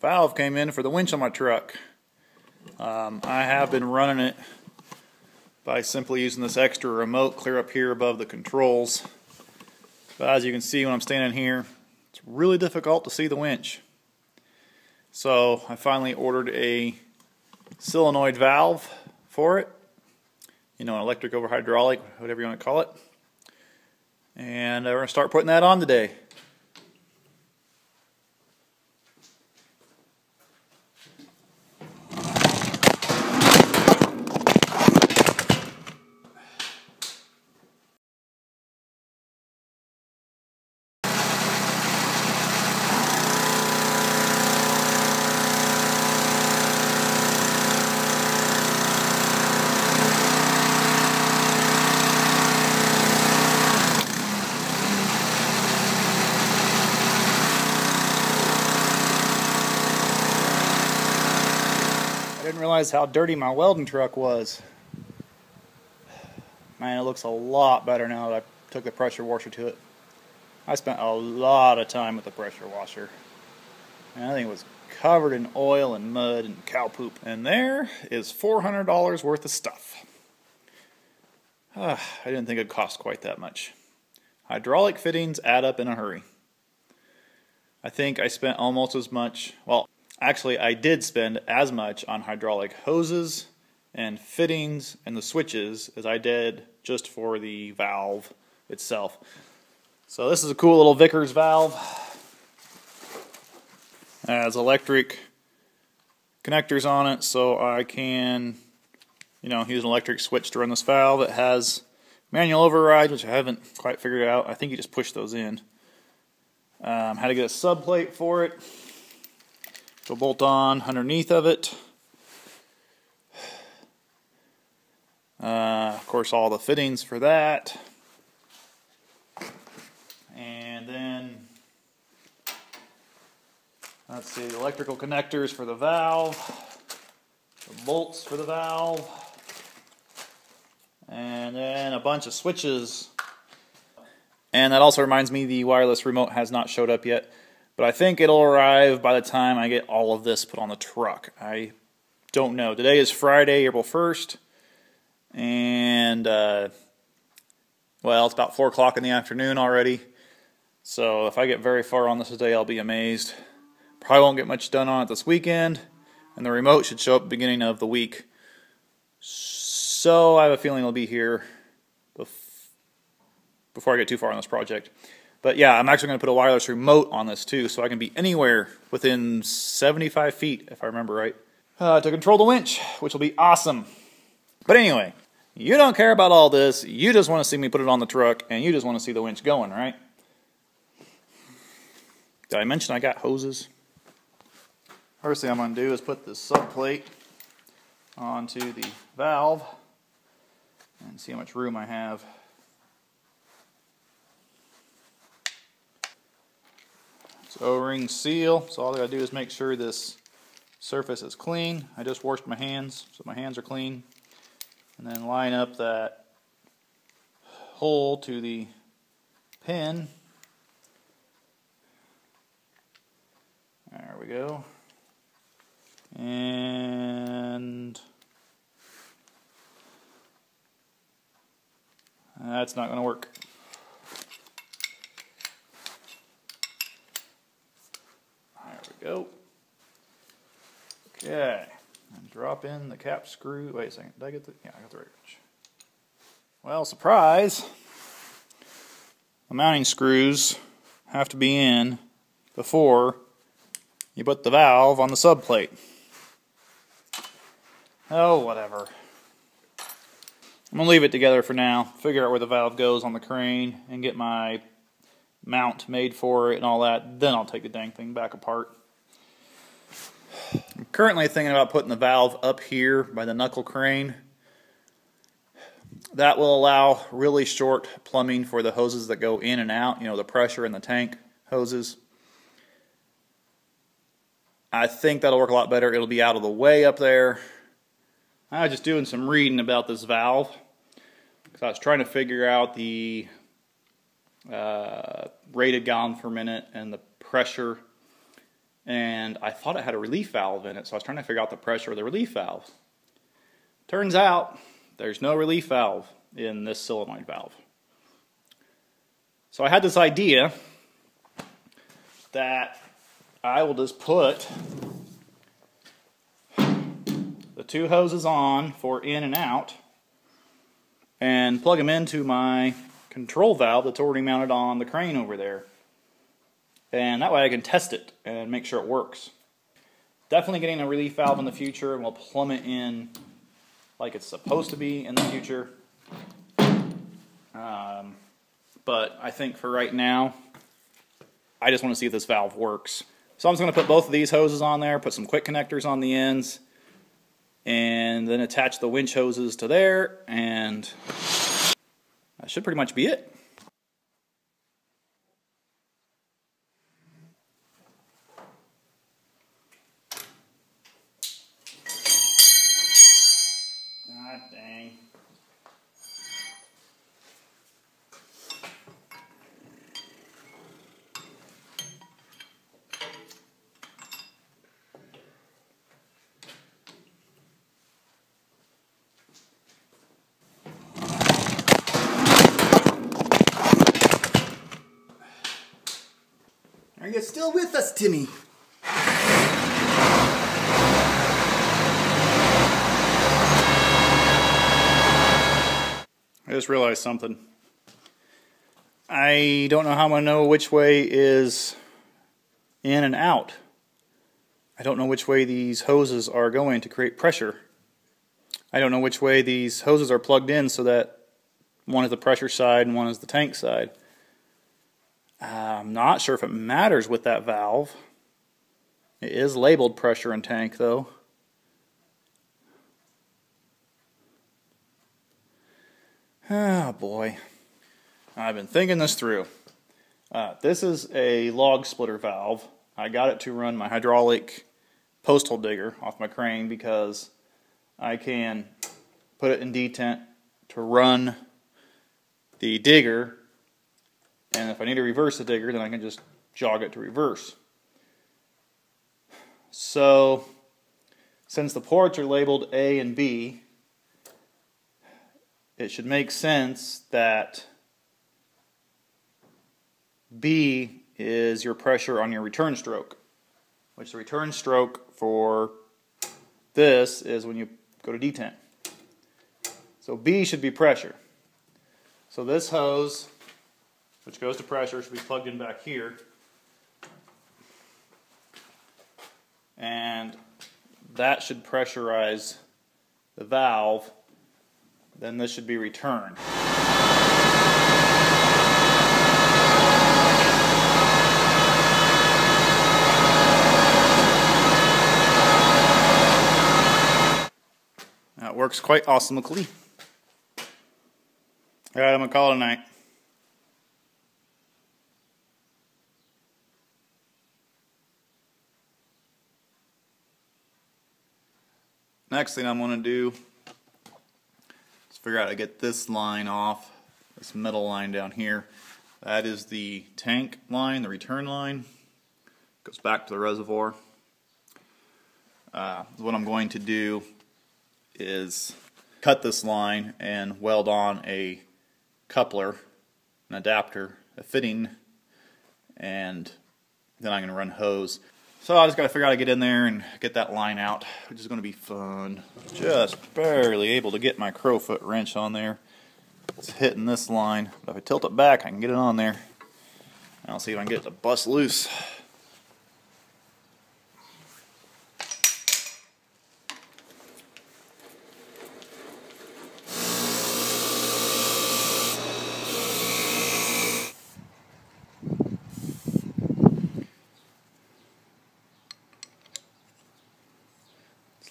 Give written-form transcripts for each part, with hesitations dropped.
valve came in for the winch on my truck. I have been running it by simply using this extra remote clear up here above the controls. But as you can see when I'm standing here, it's really difficult to see the winch. So I finally ordered a solenoid valve for it. You know, an electric over hydraulic, whatever you want to call it. And we're going to start putting that on today. Realize how dirty my welding truck was. Man, it looks a lot better now that I took the pressure washer to it. I spent a lot of time with the pressure washer. And I think it was covered in oil and mud and cow poop. And there is $400 worth of stuff. I didn't think it cost quite that much. Hydraulic fittings add up in a hurry. I think I spent almost as much, well, actually, I did spend as much on hydraulic hoses and fittings and the switches as I did just for the valve itself. So this is a cool little Vickers valve. It has electric connectors on it, so I can, you know, use an electric switch to run this valve. It has manual override, which I haven't quite figured out. I think you just push those in. How to get a subplate for it. So bolt on underneath of it. Of course, all the fittings for that. And then, let's see, the electrical connectors for the valve, the bolts for the valve, and then a bunch of switches. And that also reminds me, the wireless remote has not showed up yet. But I think it'll arrive by the time I get all of this put on the truck. I don't know. Today is Friday, April 1st. And, well, it's about 4 o'clock in the afternoon already. So if I get very far on this today, I'll be amazed. Probably won't get much done on it this weekend. And the remote should show up at the beginning of the week. So I have a feeling it'll be here before I get too far on this project. But yeah, I'm actually going to put a wireless remote on this too, so I can be anywhere within 75 feet, if I remember right, to control the winch, which will be awesome. But anyway, you don't care about all this, you just want to see me put it on the truck, and you just want to see the winch going, right? Did I mention I got hoses? First thing I'm going to do is put this subplate onto the valve, and see how much room I have. O-ring seal, so all I gotta do is make sure this surface is clean. I just washed my hands, so my hands are clean. And then line up that hole to the pin. There we go. And that's not gonna work. Go. Okay, and drop in the cap screw. Wait a second, did I get the? Yeah, I got the right wrench. Well, surprise! The mounting screws have to be in before you put the valve on the subplate. Oh, whatever. I'm gonna leave it together for now. Figure out where the valve goes on the crane and get my mount made for it and all that. Then I'll take the dang thing back apart. I'm currently thinking about putting the valve up here by the knuckle crane. That will allow really short plumbing for the hoses that go in and out, you know, the pressure and the tank hoses. I think that'll work a lot better. It'll be out of the way up there. I was just doing some reading about this valve because I was trying to figure out the rated gallon per minute and the pressure. and I thought it had a relief valve in it, so I was trying to figure out the pressure of the relief valve. Turns out there's no relief valve in this solenoid valve. So I had this idea that I will just put the two hoses on for in and out and plug them into my control valve that's already mounted on the crane over there. And that way I can test it and make sure it works. Definitely getting a relief valve in the future, and we'll plumb it in like it's supposed to be in the future. But I think for right now, I just want to see if this valve works. So I'm just going to put both of these hoses on there, put some quick connectors on the ends, and then attach the winch hoses to there, and that should pretty much be it. Are you still with us, Timmy? I just realized something. I don't know how I'm gonna know which way is in and out. I don't know which way these hoses are going to create pressure. I don't know which way these hoses are plugged in so that one is the pressure side and one is the tank side. I'm not sure if it matters with that valve. It is labeled pressure and tank though. Oh boy. I've been thinking this through. This is a log splitter valve. I got it to run my hydraulic posthole digger off my crane because I can put it in detent to run the digger. And if I need to reverse the digger, then I can just jog it to reverse. So, since the ports are labeled A and B, it should make sense that B is your pressure on your return stroke, which the return stroke for this is when you go to detent. So B should be pressure. So this hose, which goes to pressure, should be plugged in back here. And that should pressurize the valve. Then this should be returned. That works quite awesomely. Alright, I'm gonna call it a night. Next thing I'm going to do is figure out how to get this line off, this metal line down here. That is the tank line, the return line. Goes back to the reservoir. What I'm going to do is cut this line and weld on a coupler, an adapter, a fitting, and then I'm going to run hose. So I just got to figure out how to get in there and get that line out, which is going to be fun. Just barely able to get my crowfoot wrench on there. It's hitting this line, but if I tilt it back, I can get it on there. I'll see if I can get it to bust loose.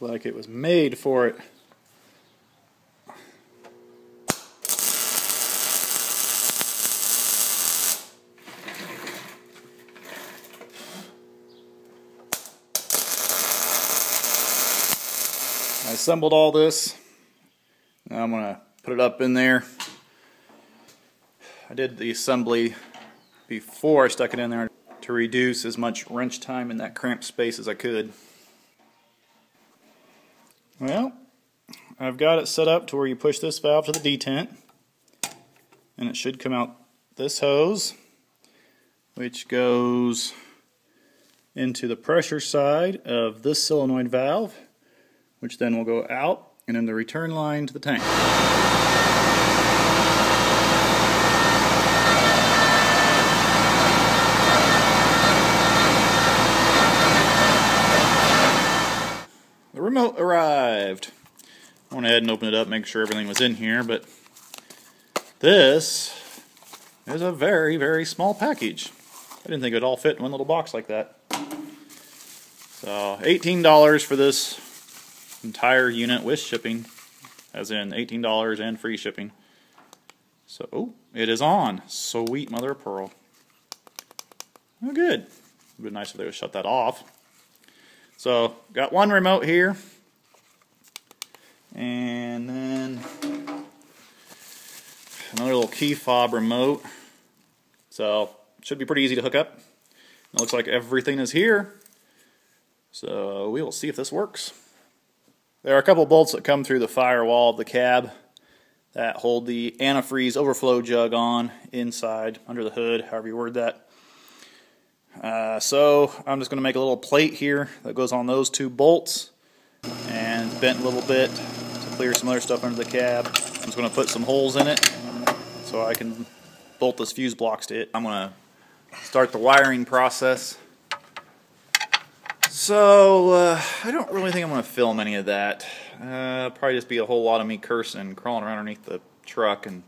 Like it was made for it. I assembled all this. Now I'm gonna put it up in there. I did the assembly before I stuck it in there. to reduce as much wrench time in that cramped space as I could. Well, I've got it set up to where you push this valve to the detent and it should come out this hose, which goes into the pressure side of this solenoid valve, which then will go out and in the return line to the tank. The remote arrived. I went ahead and opened it up, make sure everything was in here, but this is a very, very small package. I didn't think it would all fit in one little box like that. So $18 for this entire unit with shipping, as in $18 and free shipping. So, oh, it is on. Sweet mother of pearl. Oh, good. It would be nice if they would shut that off. So, got one remote here. And then another little key fob remote. So, should be pretty easy to hook up. It looks like everything is here. So, we will see if this works. There are a couple bolts that come through the firewall of the cab that hold the antifreeze overflow jug on inside, under the hood, however you word that. So I'm just going to make a little plate here that goes on those two bolts and bent a little bit to clear some other stuff under the cab. I'm just going to put some holes in it so I can bolt those fuse blocks to it. I'm going to start the wiring process. So, I don't really think I'm going to film any of that. Probably just be a whole lot of me cursing and crawling around underneath the truck and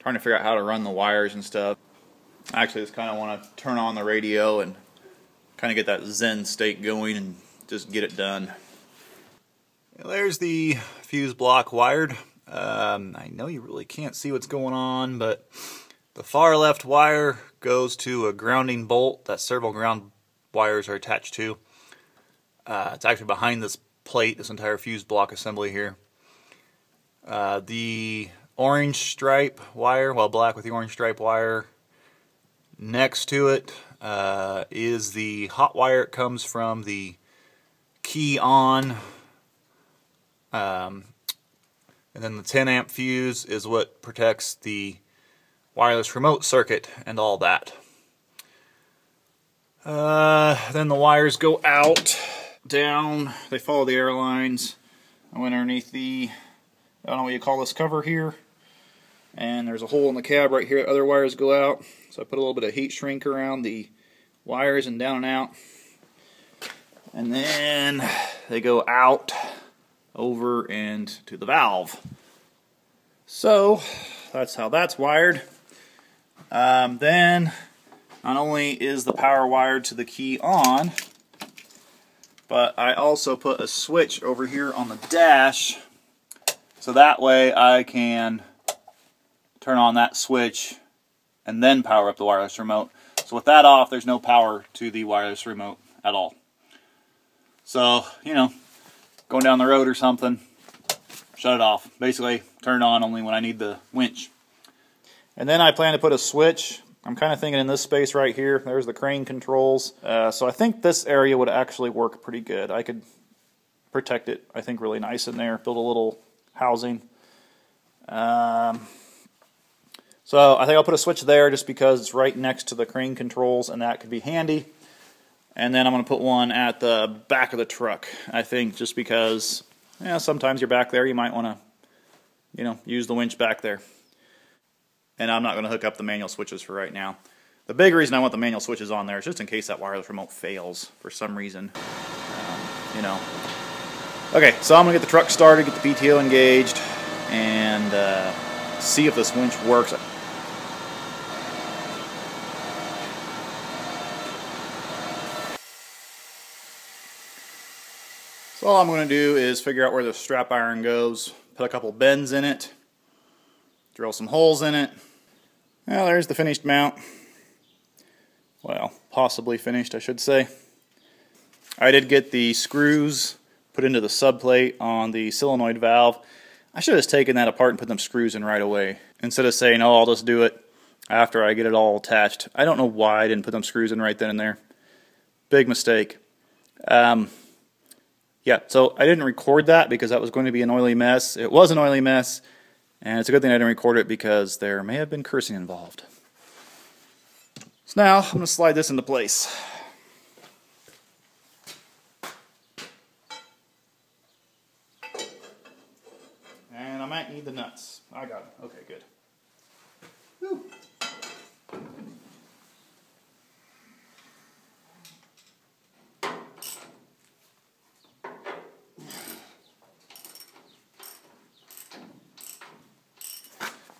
trying to figure out how to run the wires and stuff. I actually just kind of want to turn on the radio and kind of get that zen state going and just get it done. There's the fuse block wired. I know you really can't see what's going on, but the far left wire goes to a grounding bolt that several ground wires are attached to. It's actually behind this plate, this entire fuse block assembly here. The orange stripe wire, well, black with the orange stripe wire next to it is the hot wire. It comes from the key on, and then the 10 amp fuse is what protects the wireless remote circuit and all that. Then the wires go out. Down, they follow the air lines. I went underneath the, I don't know what you call this cover here, and there's a hole in the cab right here. Other wires go out, so I put a little bit of heat shrink around the wires and down and out, and then they go out over and to the valve. So that's how that's wired. Then not only is the power wired to the key on, but I also put a switch over here on the dash, so that way I can turn on that switch and then power up the wireless remote. So with that off, there's no power to the wireless remote at all. So, you know, going down the road or something, shut it off. Basically, turn it on only when I need the winch. And then I plan to put a switch. I'm kind of thinking in this space right here, there's the crane controls. So I think this area would actually work pretty good. I could protect it, I think, really nice in there, build a little housing. So I think I'll put a switch there just because it's right next to the crane controls and that could be handy. And then I'm going to put one at the back of the truck, I think, just because sometimes you're back there, you might want to use the winch back there. And I'm not going to hook up the manual switches for right now. The big reason I want the manual switches on there is just in case that wireless remote fails for some reason. Okay, so I'm going to get the truck started, get the PTO engaged, and see if this winch works. So all I'm going to do is figure out where the strap iron goes, put a couple bends in it, drill some holes in it. Well, there's the finished mount. Well, possibly finished, I should say. I did get the screws put into the subplate on the solenoid valve. I should have just taken that apart and put them screws in right away. Instead of saying, oh, I'll just do it, after I get it all attached. I don't know why I didn't put them screws in right then and there. Big mistake. Yeah, so I didn't record that because that was going to be an oily mess. It was an oily mess, and it's a good thing I didn't record it because there may have been cursing involved. So now I'm going to slide this into place. And I might need the nuts. I got them. Okay, good. Whew.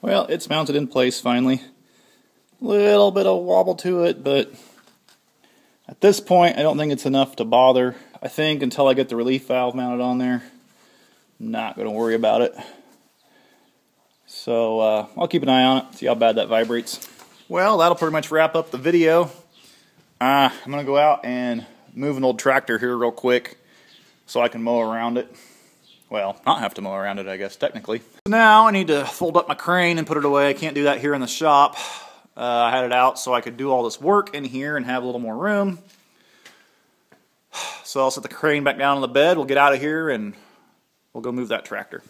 Well, it's mounted in place finally. Little bit of wobble to it, but at this point I don't think it's enough to bother. I think until I get the relief valve mounted on there, I'm not going to worry about it. So I'll keep an eye on it, see how bad that vibrates. Well, that'll pretty much wrap up the video. I'm going to go out and move an old tractor here real quick so I can mow around it. Well, not have to mow around it, I guess, technically. Now I need to fold up my crane and put it away. I can't do that here in the shop. I had it out so I could do all this work in here and have a little more room. So I'll set the crane back down on the bed. We'll get out of here and we'll go move that tractor.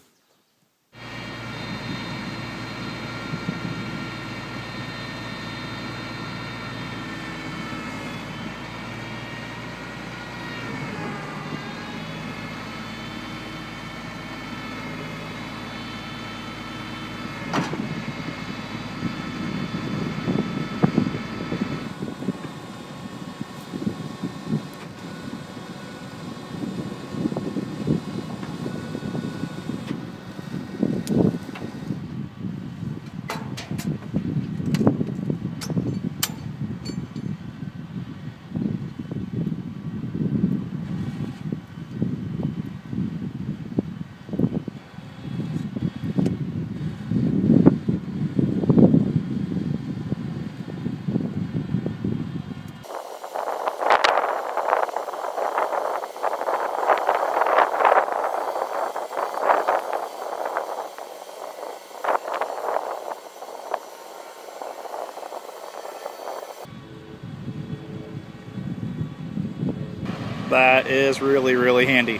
That is really, really handy.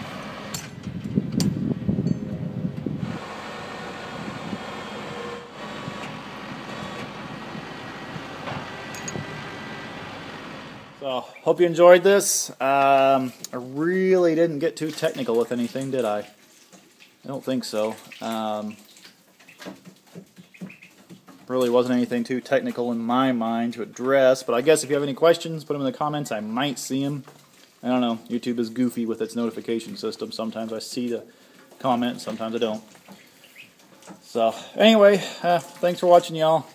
So, hope you enjoyed this. I really didn't get too technical with anything, did I? I don't think so. Really wasn't anything too technical in my mind to address, but I guess if you have any questions, put them in the comments. I might see them. I don't know, YouTube is goofy with its notification system. Sometimes I see the comment, sometimes I don't. So, anyway, thanks for watching, y'all.